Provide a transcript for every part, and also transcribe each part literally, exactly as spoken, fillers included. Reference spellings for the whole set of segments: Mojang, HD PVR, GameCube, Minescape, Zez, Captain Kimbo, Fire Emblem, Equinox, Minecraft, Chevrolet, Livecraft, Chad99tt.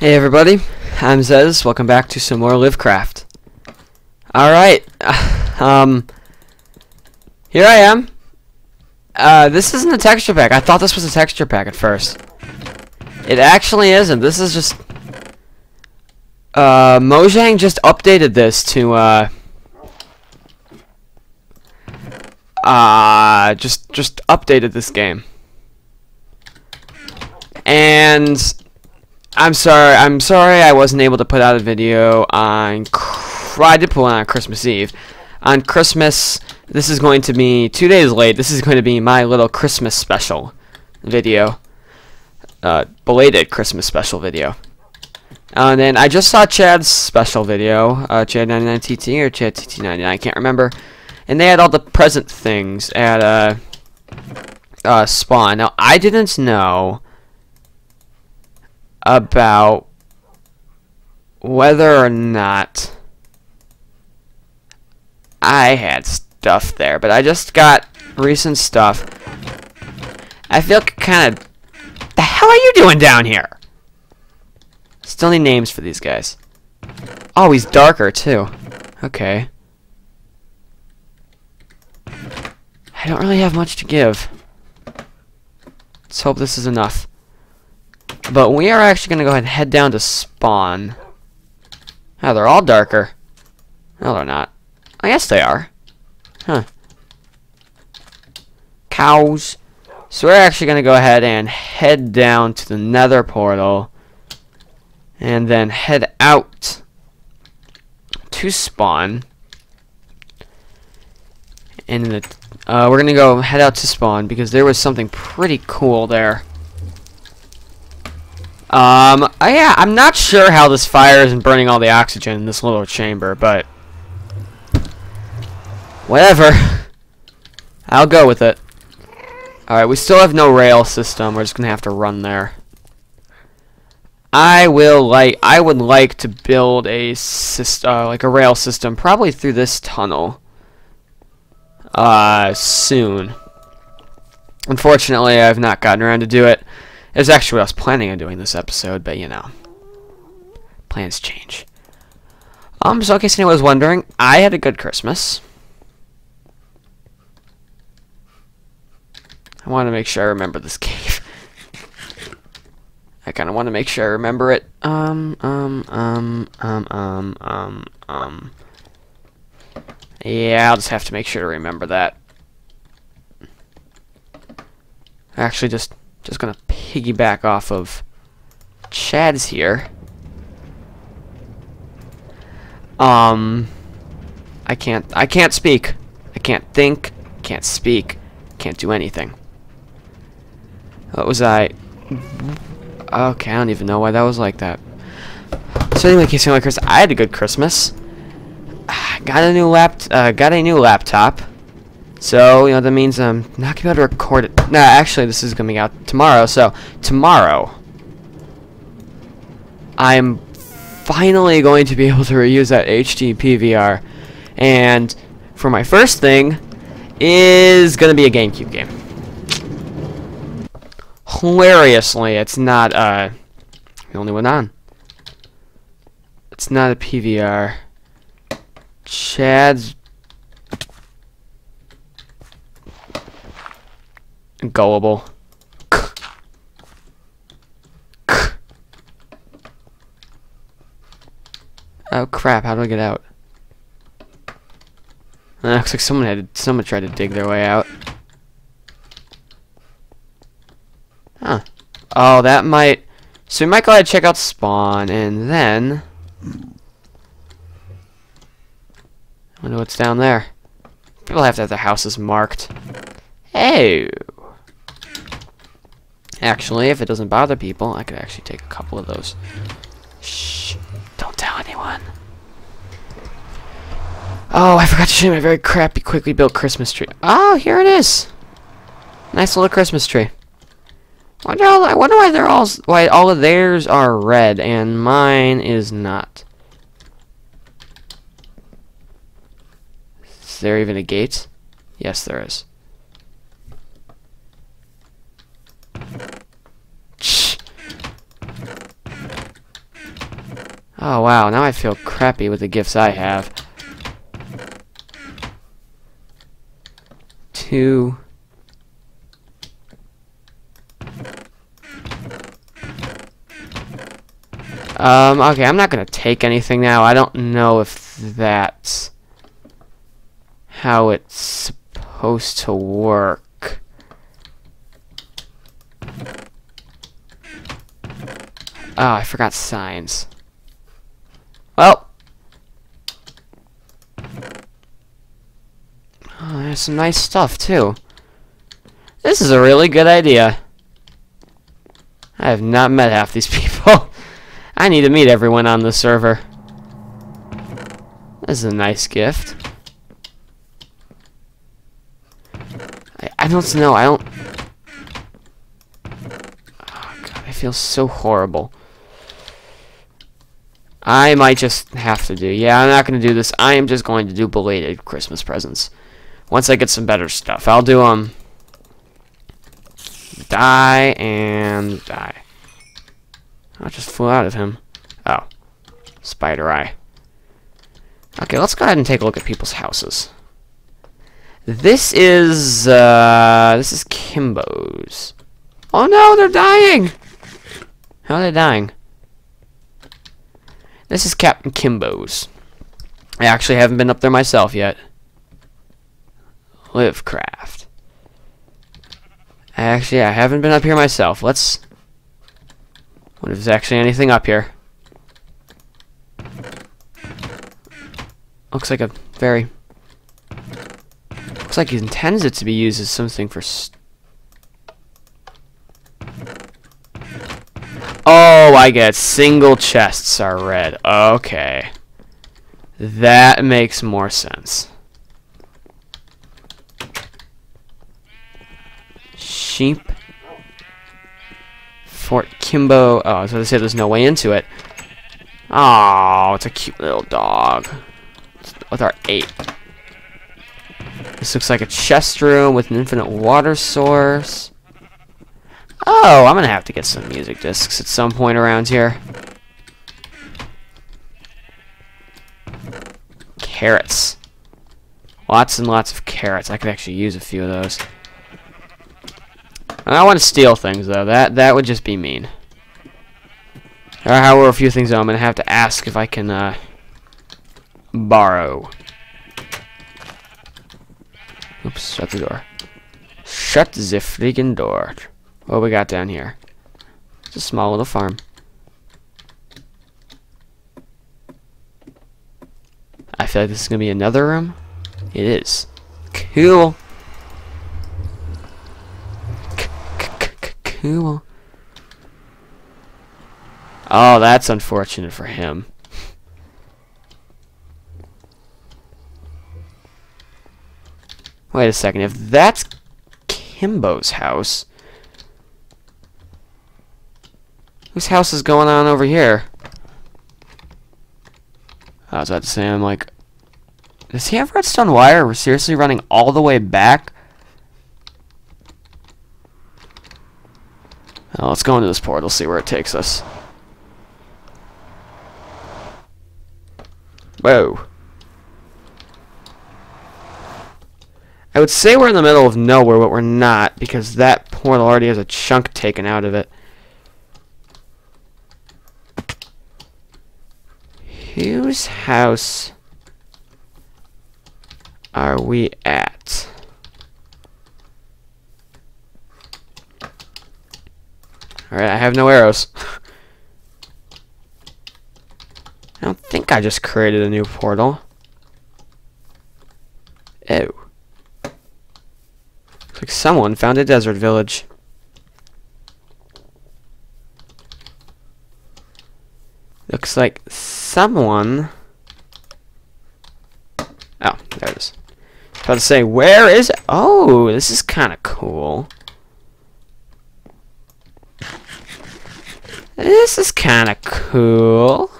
Hey everybody, I'm Zez, welcome back to some more Livecraft. Alright, um, here I am. Uh, this isn't a texture pack. I thought this was a texture pack at first. It actually isn't. This is just, uh, Mojang just updated this to, uh, uh, just, just updated this game. And I'm sorry, I'm sorry I wasn't able to put out a video on, I did put one on Christmas Eve. On Christmas, this is going to be two days late, this is going to be my little Christmas special video. Uh, belated Christmas special video. Uh, and then I just saw Chad's special video, uh, Chad ninety-nine T T or Chad T T ninety-nine, I can't remember. And they had all the present things at, uh, uh, Spawn. Now, I didn't know about whether or not I had stuff there, but I just got recent stuff. I feel kind of... The hell are you doing down here? Still need names for these guys. Oh, he's darker too. Okay. I don't really have much to give. Let's hope this is enough. But we are actually going to go ahead and head down to Spawn. Oh, they're all darker. No, they're not. I guess they are. Huh. Cows. So we're actually going to go ahead and head down to the Nether portal. And then head out to Spawn. And in the, uh, we're going to go head out to Spawn because there was something pretty cool there. Um, I, yeah, I'm not sure how this fire isn't burning all the oxygen in this little chamber, but whatever. I'll go with it. Alright, we still have no rail system. We're just gonna have to run there. I will like, I would like to build a system, uh, like a rail system, probably through this tunnel, uh, soon. Unfortunately, I've not gotten around to do it. It's actually what I was planning on doing this episode, but you know, plans change. Um, so in case anyone was wondering, I had a good Christmas. I want to make sure I remember this cave. I kind of want to make sure I remember it. Um, um, um, um, um, um, um. Yeah, I'll just have to make sure to remember that. Actually, just just gonna piggyback off of Chad's here. Um, I can't. I can't speak. I can't think. Can't speak. Can't do anything. What was I? Okay, I don't even know why that was like that. So anyway, in case you like Chris, I had a good Christmas. Got a new lap. Uh, got a new laptop. So, you know, that means I'm not going to be able to record it. No, actually, this is coming out tomorrow. So, tomorrow, I'm finally going to be able to reuse that H D P V R. And for my first thing, is going to be a GameCube game. Hilariously, it's not uh, the only one on. It's not a P V R. Chad's gullible. Oh crap, how do I get out? Uh, looks like someone had someone tried to dig their way out. Huh. Oh, that might, so we might go ahead and check out Spawn and then I wonder what's down there. People have to have their houses marked. Hey. Actually, if it doesn't bother people, I could actually take a couple of those. Shh. Don't tell anyone. Oh, I forgot to show you my very crappy, quickly built Christmas tree. Oh, here it is. Nice little Christmas tree. Wonder all, I wonder why they're all why all of theirs are red and mine is not. Is there even a gate? Yes, there is. Oh wow, now I feel crappy with the gifts I have. Two. Um, okay, I'm not gonna take anything now. I don't know if that's how it's supposed to work. Oh, I forgot signs. Well. Oh, there's some nice stuff, too. This is a really good idea. I have not met half these people. I need to meet everyone on the server. This is a nice gift. I, I don't know, I don't... Oh god, I feel so horrible. I might just have to do... Yeah, I'm not going to do this. I am just going to do belated Christmas presents. Once I get some better stuff, I'll do, um... die and die. I just flew out of him. Oh. Spider eye. Okay, let's go ahead and take a look at people's houses. This is, uh... This is Kimbo's. Oh no, they're dying! How are they dying? This is Captain Kimbo's. I actually haven't been up there myself yet. Livecraft. Actually, I haven't been up here myself. Let's... What if there's actually anything up here? Looks like a very... Looks like he intends it to be used as something for... St oh, I get it. Single chests are red. Okay. That makes more sense. Sheep. Fort Kimbo. Oh, I was going to say there's no way into it. Oh, it's a cute little dog. With our eight. This looks like a chest room with an infinite water source. Oh, I'm going to have to get some music discs at some point around here. Carrots. Lots and lots of carrots. I could actually use a few of those. I don't want to steal things, though. That that would just be mean. There are, however, a few things though, I'm going to have to ask if I can uh, borrow. Oops, shut the door. Shut the freaking door. What do we got down here? It's a small little farm. I feel like this is going to be another room. It is. Cool. Cool. Oh, that's unfortunate for him. Wait a second. If that's Kimbo's house, whose house is going on over here? I was about to say, I'm like, does he have redstone wire? We're seriously running all the way back? Oh, let's go into this portal, see where it takes us. Whoa. I would say we're in the middle of nowhere, but we're not, because that portal already has a chunk taken out of it. Whose house are we at? Alright, I have no arrows. I don't think I just created a new portal. Oh. Looks like someone found a desert village. Looks like someone... Oh, there it is. I was about to say, where is it? Oh, this is kind of cool. This is kind of cool.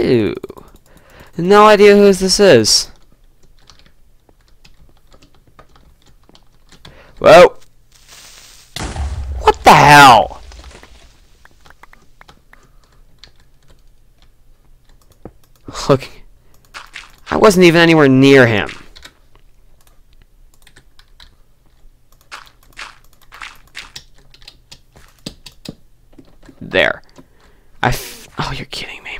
Ew. No idea who this is. Whoa. What the hell? Look, I wasn't even anywhere near him. There. I f- oh, you're kidding me.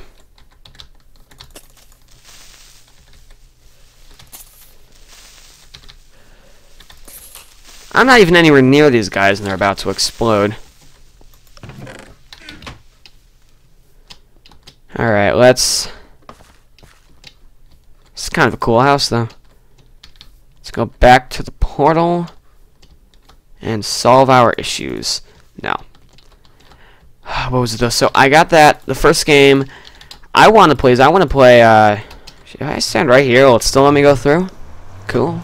I'm not even anywhere near these guys and they're about to explode. Alright, let's... It's kind of a cool house, though. Let's go back to the portal and solve our issues. No. What was it, though? So, I got that. The first game I want to play is I want to play... Uh, should I stand right here? Will it still let me go through? Cool.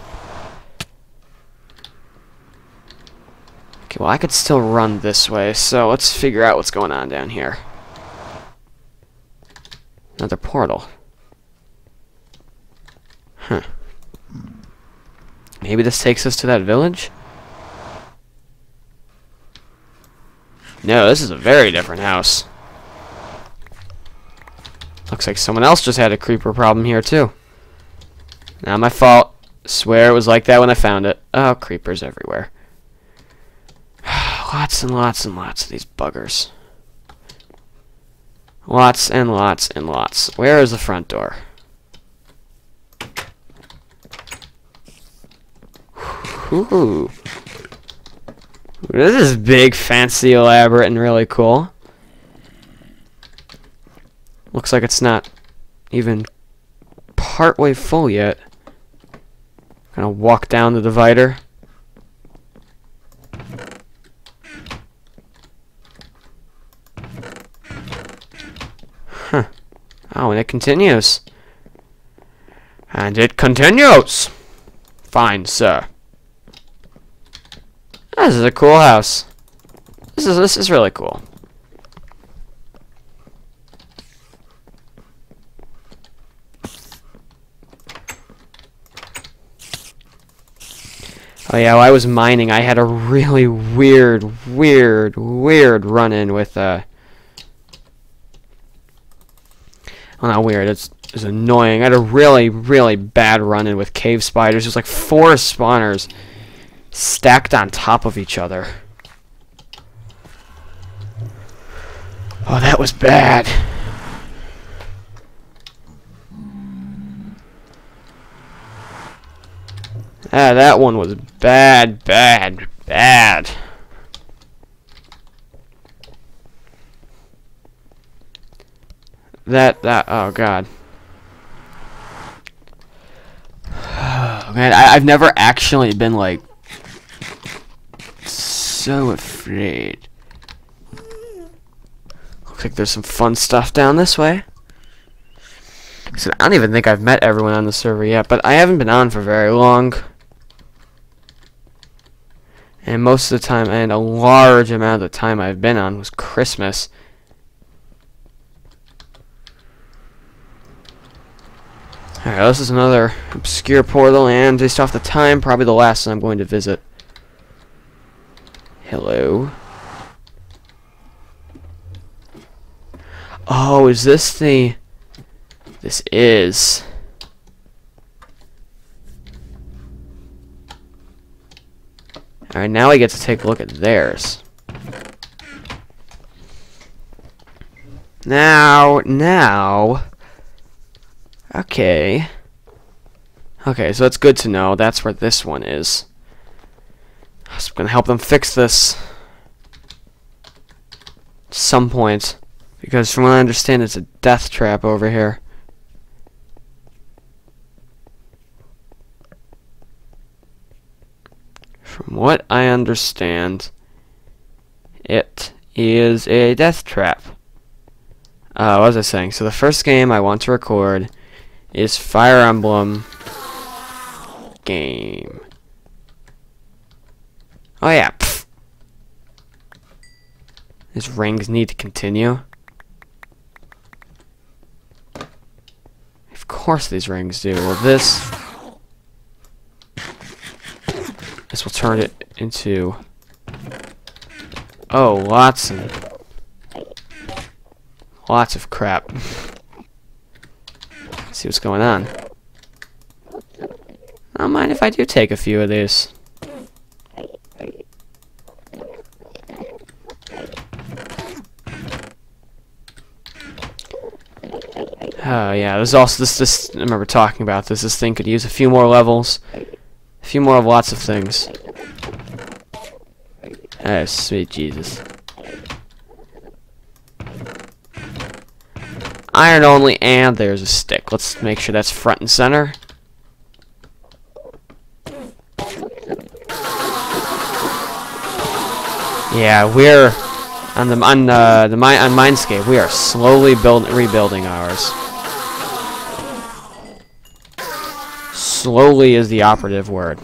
Okay, well, I could still run this way, so let's figure out what's going on down here. Another portal. Huh. Maybe this takes us to that village? No, this is a very different house. Looks like someone else just had a creeper problem here, too. Not my fault. Swear it was like that when I found it. Oh, creepers everywhere. Lots and lots and lots of these buggers. Lots and lots and lots. Where is the front door? Ooh. This is big, fancy, elaborate, and really cool. Looks like it's not even partway full yet. Gonna walk down the divider. Huh. Oh, and it continues. And it continues! Fine, sir. This is a cool house. This is this is really cool. Oh yeah, while I was mining, I had a really weird, weird, weird run-in with uh. Well, not weird. It's it's annoying. I had a really, really bad run-in with cave spiders. There's like four spawners stacked on top of each other. Oh, that was bad. Ah, that one was bad, bad, bad. That, that, oh god. Man, I, I've never actually been like so afraid. Looks like there's some fun stuff down this way. So I don't even think I've met everyone on the server yet, but I haven't been on for very long. And most of the time, and a large amount of the time I've been on was Christmas. Alright, well, this is another obscure portal, and based off the time, probably the last one I'm going to visit. Hello. Oh, is this the... This is... Alright, now I get to take a look at theirs. Now, now... Okay. Okay, so that's good to know. That's where this one is. So I'm gonna help them fix this at some point, because from what I understand it's a death trap over here. From what I understand, it is a death trap. Uh, what was I saying? So the first game I want to record is Fire Emblem game. Oh yeah. Pfft. These rings need to continue. Of course these rings do. Well, this... This will turn it into... Oh, lots and... Lots of crap. see what's going on. I don't mind if I do take a few of these. Oh yeah, there's also this, this, I remember talking about this, this thing could use a few more levels, a few more of lots of things. Oh, sweet Jesus. Iron only, and there's a stick. Let's make sure that's front and center. Yeah, we're on the on uh, the mi on Minescape. We are slowly build rebuilding ours. Slowly is the operative word.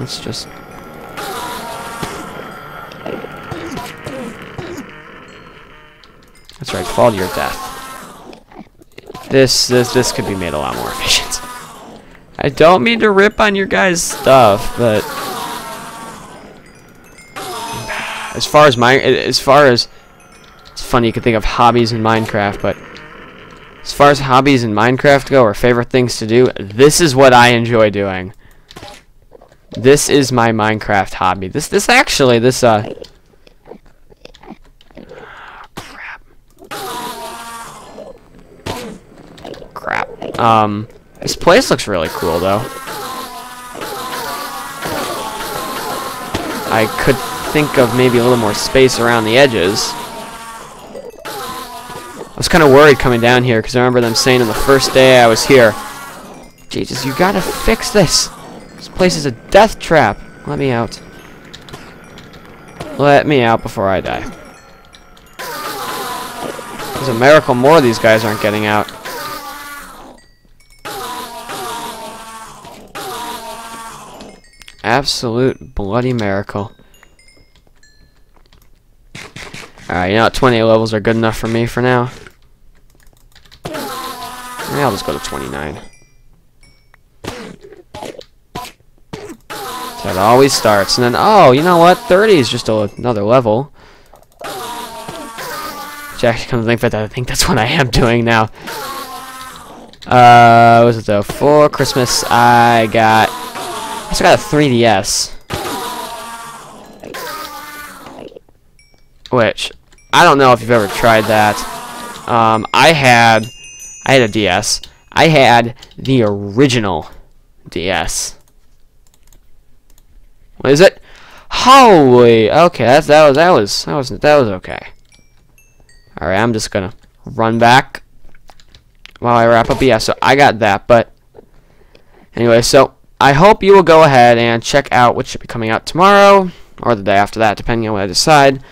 Let's just. That's right, fall to your death. This this this could be made a lot more efficient. I don't mean to rip on your guys' stuff, but as far as my as far as it's funny you can think of hobbies in Minecraft, but as far as hobbies in Minecraft go or favorite things to do, this is what I enjoy doing. This is my Minecraft hobby. This this actually this uh Um, this place looks really cool, though. I could think of maybe a little more space around the edges. I was kind of worried coming down here, because I remember them saying on the first day I was here, Jesus, you gotta fix this! This place is a death trap! Let me out. Let me out before I die. There's a miracle more these guys aren't getting out. Absolute bloody miracle. Alright, you know what? twenty levels are good enough for me for now. Yeah, I'll just go to twenty-nine. So it always starts, and then, oh, you know what? thirty is just a, another level. Which actually, come to think of it, I think that's what I am doing now. Uh, what was it though? For Christmas, I got. I also got a three D S, which I don't know if you've ever tried that. Um, I had, I had a D S. I had the original D S. What is it? Holy! Okay, that that was that was that was that was okay. All right, I'm just gonna run back while I wrap up. Yeah, so I got that, but anyway, so. I hope you will go ahead and check out what should be coming out tomorrow, or the day after that, depending on what I decide.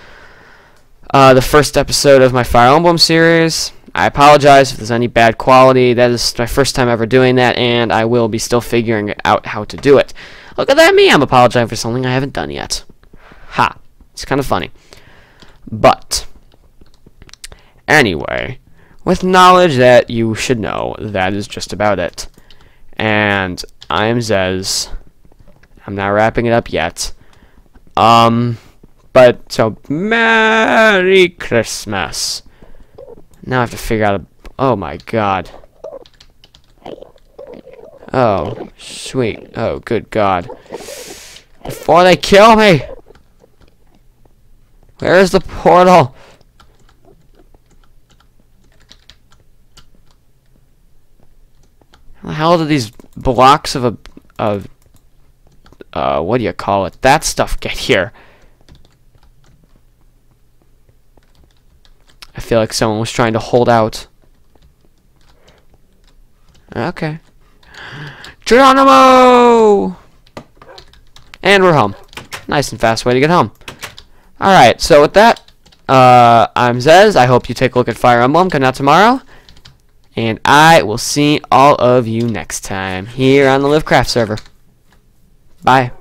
Uh, the first episode of my Fire Emblem series. I apologize if there's any bad quality. That is my first time ever doing that, and I will be still figuring out how to do it. Look at that me, I'm apologizing for something I haven't done yet. Ha, it's kind of funny. But, anyway, with knowledge that you should know, that is just about it. And I am Zez. I'm not wrapping it up yet. Um, but, so, Merry Christmas. Now I have to figure out a... Oh, my God. Oh, sweet. Oh, good God. Before they kill me! Where is the portal? How the hell did these blocks of a of uh what do you call it? That stuff get here. I feel like someone was trying to hold out. Okay. Geronimo! And we're home. Nice and fast way to get home. Alright, so with that, uh I'm Zez. I hope you take a look at Fire Emblem coming out tomorrow. And I will see all of you next time here on the Livecraft server. Bye.